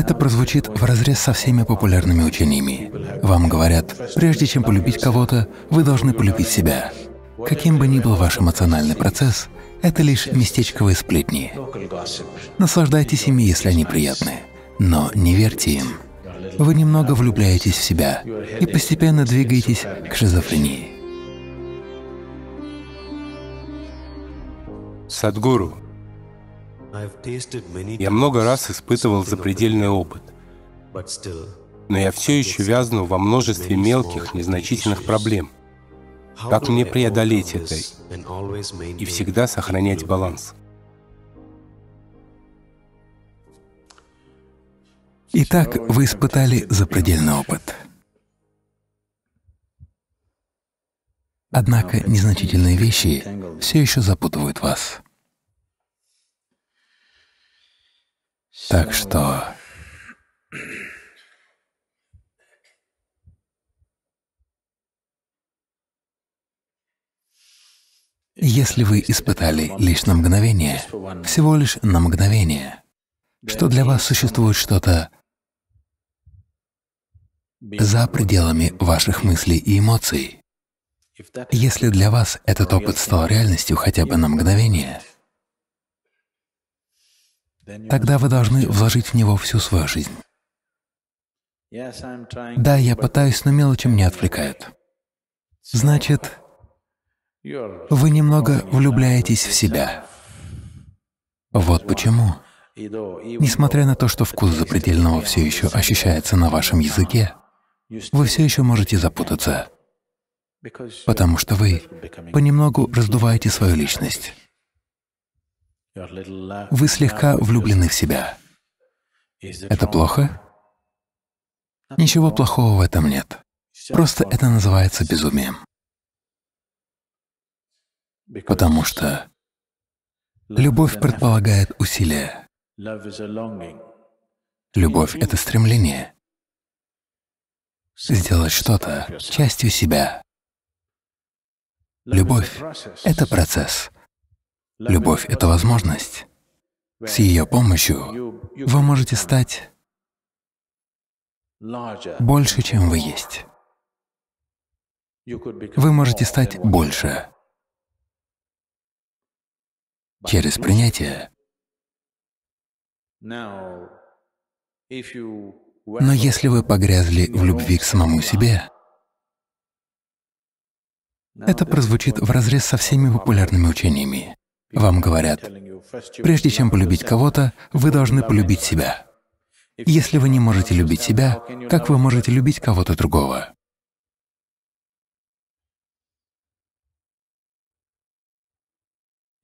Это прозвучит вразрез со всеми популярными учениями. Вам говорят, прежде чем полюбить кого-то, вы должны полюбить себя. Каким бы ни был ваш эмоциональный процесс, это лишь местечковые сплетни. Наслаждайтесь ими, если они приятны, но не верьте им. Вы немного влюбляетесь в себя и постепенно двигаетесь к шизофрении. Садхгуру, я много раз испытывал запредельный опыт, но я все еще вязну во множестве мелких, незначительных проблем. Как мне преодолеть это и всегда сохранять баланс? Итак, вы испытали запредельный опыт. Однако незначительные вещи все еще запутывают вас. Так что если вы испытали лишь на мгновение, всего лишь на мгновение, что для вас существует что-то за пределами ваших мыслей и эмоций, если для вас этот опыт стал реальностью хотя бы на мгновение, тогда вы должны вложить в него всю свою жизнь. Да, я пытаюсь, но мелочи меня отвлекают. Значит, вы немного влюбляетесь в себя. Вот почему, несмотря на то, что вкус запредельного все еще ощущается на вашем языке, вы все еще можете запутаться, потому что вы понемногу раздуваете свою личность. Вы слегка влюблены в себя. Это плохо? Ничего плохого в этом нет. Просто это называется безумием. Потому что любовь предполагает усилия. Любовь — это стремление сделать что-то частью себя. Любовь — это процесс. Любовь — это возможность. С ее помощью вы можете стать больше, чем вы есть. Вы можете стать больше. Через принятие. Но если вы погрязли в любви к самому себе, это прозвучит вразрез со всеми популярными учениями. Вам говорят, прежде чем полюбить кого-то, вы должны полюбить себя. Если вы не можете любить себя, как вы можете любить кого-то другого?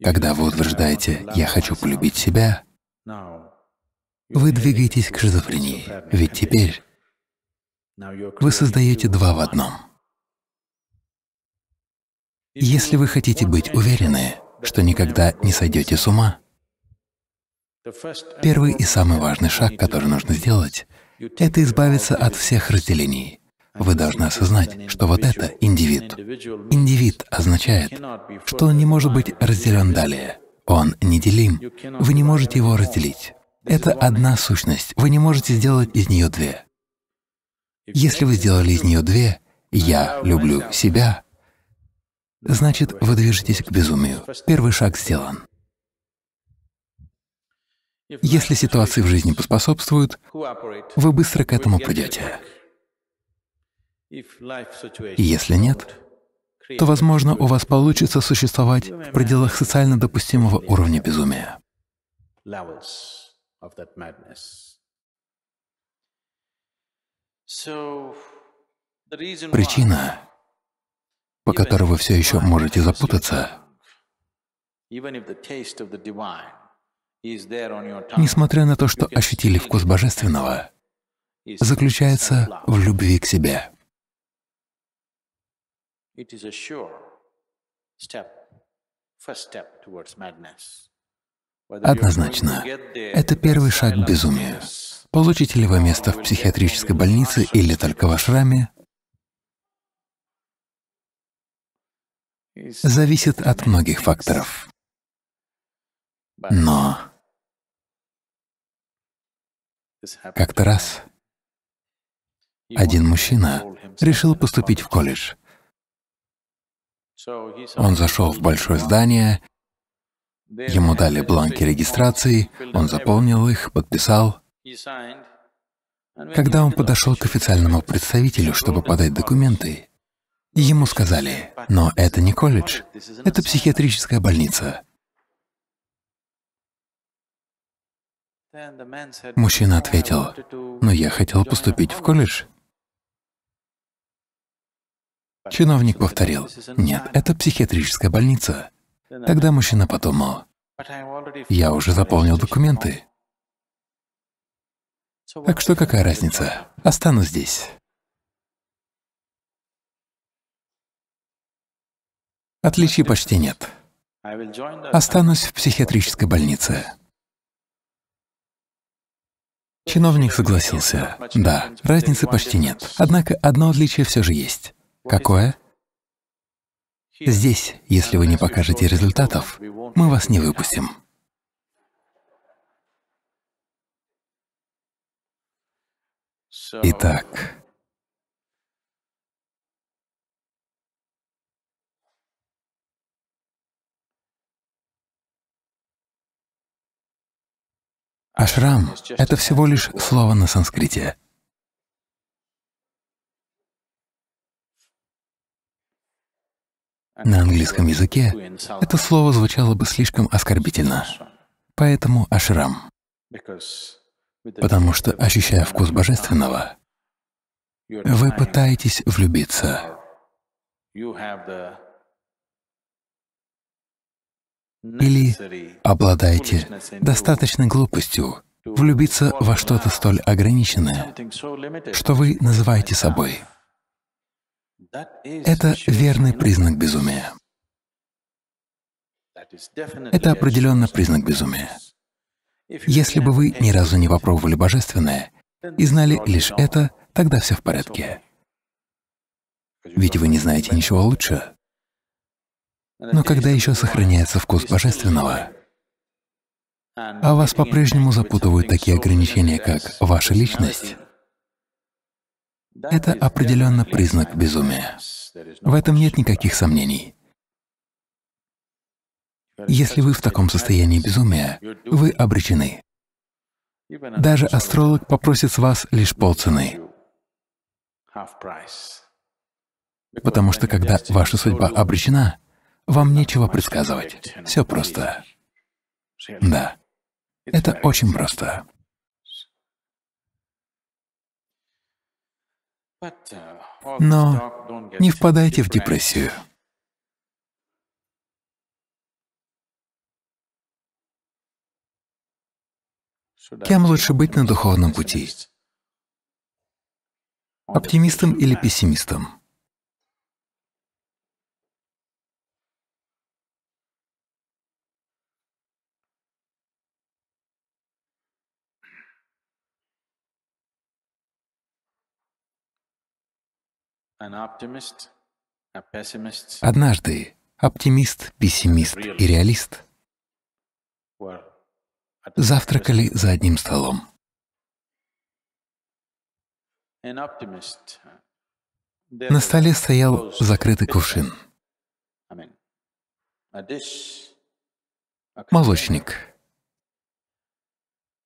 Когда вы утверждаете «я хочу полюбить себя», вы двигаетесь к шизофрении, ведь теперь вы создаете два в одном. Если вы хотите быть уверены, что никогда не сойдете с ума, первый и самый важный шаг, который нужно сделать, это избавиться от всех разделений. Вы должны осознать, что вот это индивид. Индивид означает, что он не может быть разделен далее. Он неделим. Вы не можете его разделить. Это одна сущность. Вы не можете сделать из нее две. Если вы сделали из нее две «я люблю себя», значит, вы движетесь к безумию. Первый шаг сделан. Если ситуации в жизни поспособствуют, вы быстро к этому придете. Если нет, то, возможно, у вас получится существовать в пределах социально допустимого уровня безумия. Причина, по которой вы все еще можете запутаться, несмотря на то, что ощутили вкус Божественного, заключается в любви к себе. Однозначно, это первый шаг к безумию. Получите ли вы место в психиатрической больнице или только в ашраме, зависит от многих факторов. Но Как-то раз один мужчина решил поступить в колледж. Он зашел в большое здание, ему дали бланки регистрации, он заполнил их, подписал. Когда он подошел к официальному представителю, чтобы подать документы, ему сказали: «Но это не колледж, это психиатрическая больница». Мужчина ответил: «Но я хотел поступить в колледж». Чиновник повторил: «Нет, это психиатрическая больница». Тогда мужчина подумал: «Я уже заполнил документы. Так что какая разница? Останусь здесь». Отличий почти нет. Останусь в психиатрической больнице. Чиновник согласился: «Да, разницы почти нет. Однако одно отличие все же есть». Какое? «Здесь, если вы не покажете результатов, мы вас не выпустим». Итак, ашрам — это всего лишь слово на санскрите. На английском языке это слово звучало бы слишком оскорбительно, поэтому ашрам. Потому что, ощущая вкус Божественного, вы пытаетесь влюбиться. Или обладаете достаточной глупостью влюбиться во что-то столь ограниченное, что вы называете собой. Это верный признак безумия. Это определенно признак безумия. Если бы вы ни разу не попробовали Божественное и знали лишь это, тогда все в порядке. Ведь вы не знаете ничего лучше. Но когда еще сохраняется вкус Божественного, а вас по-прежнему запутывают такие ограничения, как ваша личность, это определенно признак безумия. В этом нет никаких сомнений. Если вы в таком состоянии безумия, вы обречены. Даже астролог попросит с вас лишь полцены. Потому что когда ваша судьба обречена, вам нечего предсказывать. Все просто. Да, это очень просто. Но не впадайте в депрессию. Кем лучше быть на духовном пути? Оптимистом или пессимистом? Однажды оптимист, пессимист и реалист завтракали за одним столом. На столе стоял закрытый кувшин, молочник.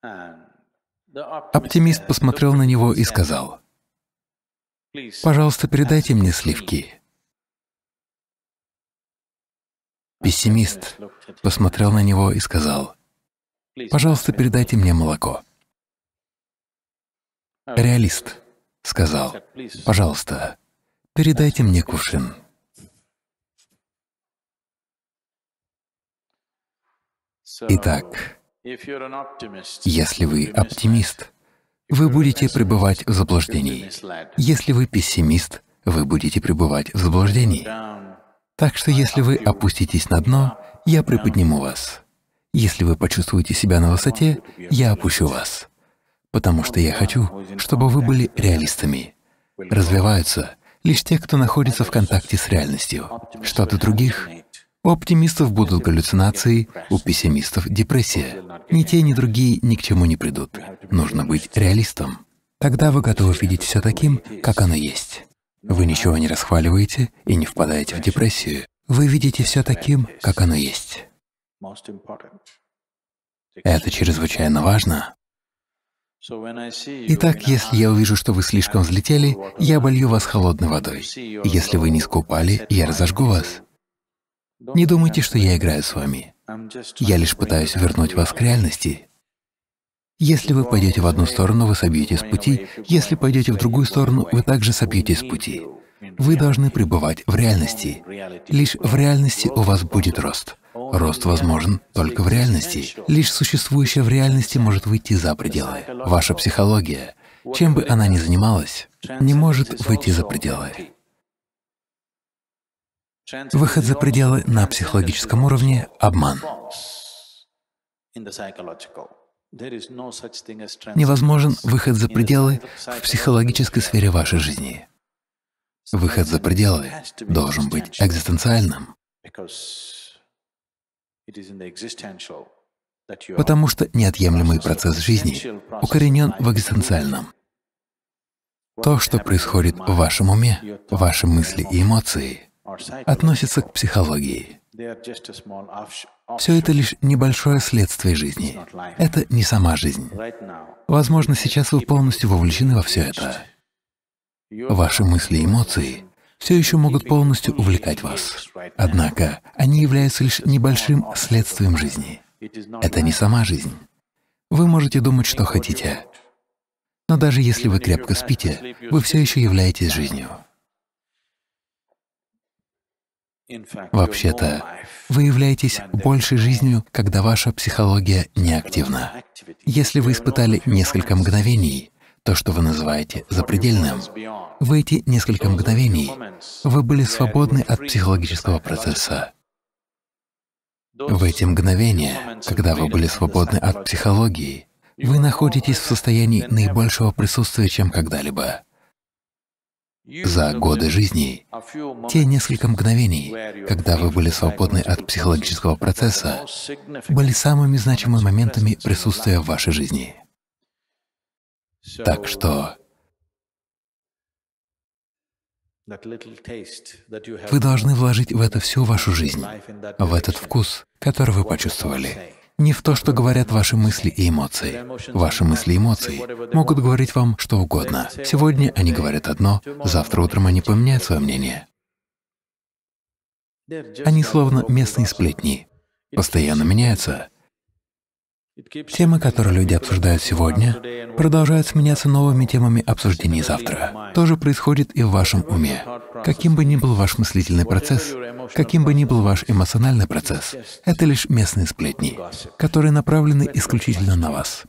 Оптимист посмотрел на него и сказал: «Пожалуйста, передайте мне сливки». Пессимист посмотрел на него и сказал: «Пожалуйста, передайте мне молоко». Реалист сказал: «Пожалуйста, передайте мне кувшин». Итак, если вы оптимист, вы будете пребывать в заблуждении. Если вы пессимист, вы будете пребывать в заблуждении. Так что если вы опуститесь на дно, я приподниму вас. Если вы почувствуете себя на высоте, я опущу вас. Потому что я хочу, чтобы вы были реалистами. Развиваются лишь те, кто находится в контакте с реальностью. Что-то других У оптимистов будут галлюцинации, у пессимистов — депрессия. Ни те, ни другие ни к чему не придут. Нужно быть реалистом. Тогда вы готовы видеть все таким, как оно есть. Вы ничего не расхваливаете и не впадаете в депрессию. Вы видите все таким, как оно есть. Это чрезвычайно важно. Итак, если я увижу, что вы слишком взлетели, я оболью вас холодной водой. Если вы низко упали, я разожгу вас. Не думайте, что я играю с вами. Я лишь пытаюсь вернуть вас к реальности. Если вы пойдете в одну сторону, вы собьете с пути. Если пойдете в другую сторону, вы также собьете с пути. Вы должны пребывать в реальности. Лишь в реальности у вас будет рост. Рост возможен только в реальности. Лишь существующее в реальности может выйти за пределы. Ваша психология, чем бы она ни занималась, не может выйти за пределы. Выход за пределы на психологическом уровне — обман. Невозможен выход за пределы в психологической сфере вашей жизни. Выход за пределы должен быть экзистенциальным, потому что неотъемлемый процесс жизни укоренен в экзистенциальном. То, что происходит в вашем уме, ваши мысли и эмоции, относится к психологии. Все это лишь небольшое следствие жизни. Это не сама жизнь. Возможно, сейчас вы полностью вовлечены во все это. Ваши мысли и эмоции все еще могут полностью увлекать вас. Однако они являются лишь небольшим следствием жизни. Это не сама жизнь. Вы можете думать, что хотите. Но даже если вы крепко спите, вы все еще являетесь жизнью. Вообще-то, вы являетесь большей жизнью, когда ваша психология неактивна. Если вы испытали несколько мгновений, то, что вы называете запредельным, в эти несколько мгновений вы были свободны от психологического процесса. В эти мгновения, когда вы были свободны от психологии, вы находитесь в состоянии наибольшего присутствия, чем когда-либо. За годы жизни, те несколько мгновений, когда вы были свободны от психологического процесса, были самыми значимыми моментами присутствия в вашей жизни. Так что вы должны вложить в это всю вашу жизнь, в этот вкус, который вы почувствовали. Не в то, что говорят ваши мысли и эмоции. Ваши мысли и эмоции могут говорить вам что угодно. Сегодня они говорят одно, завтра утром они поменяют свое мнение. Они словно местные сплетни, постоянно меняются. Темы, которые люди обсуждают сегодня, продолжают сменяться новыми темами обсуждений завтра. То же происходит и в вашем уме. Каким бы ни был ваш мыслительный процесс, каким бы ни был ваш эмоциональный процесс, это лишь местные сплетни, которые направлены исключительно на вас.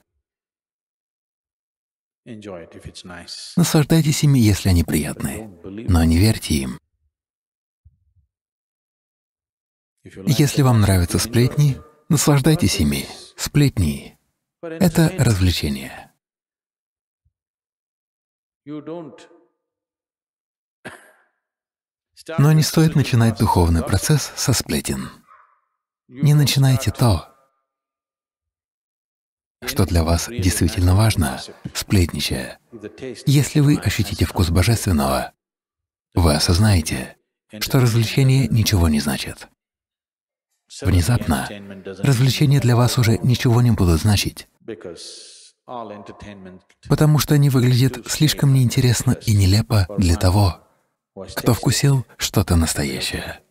Наслаждайтесь ими, если они приятны, но не верьте им. Если вам нравятся сплетни, наслаждайтесь ими. Сплетни — это развлечение. Но не стоит начинать духовный процесс со сплетен. Не начинайте то, что для вас действительно важно, сплетничая. Если вы ощутите вкус Божественного, вы осознаете, что развлечение ничего не значит. Внезапно развлечения для вас уже ничего не будут значить, потому что они выглядят слишком неинтересно и нелепо для того, кто вкусил что-то настоящее.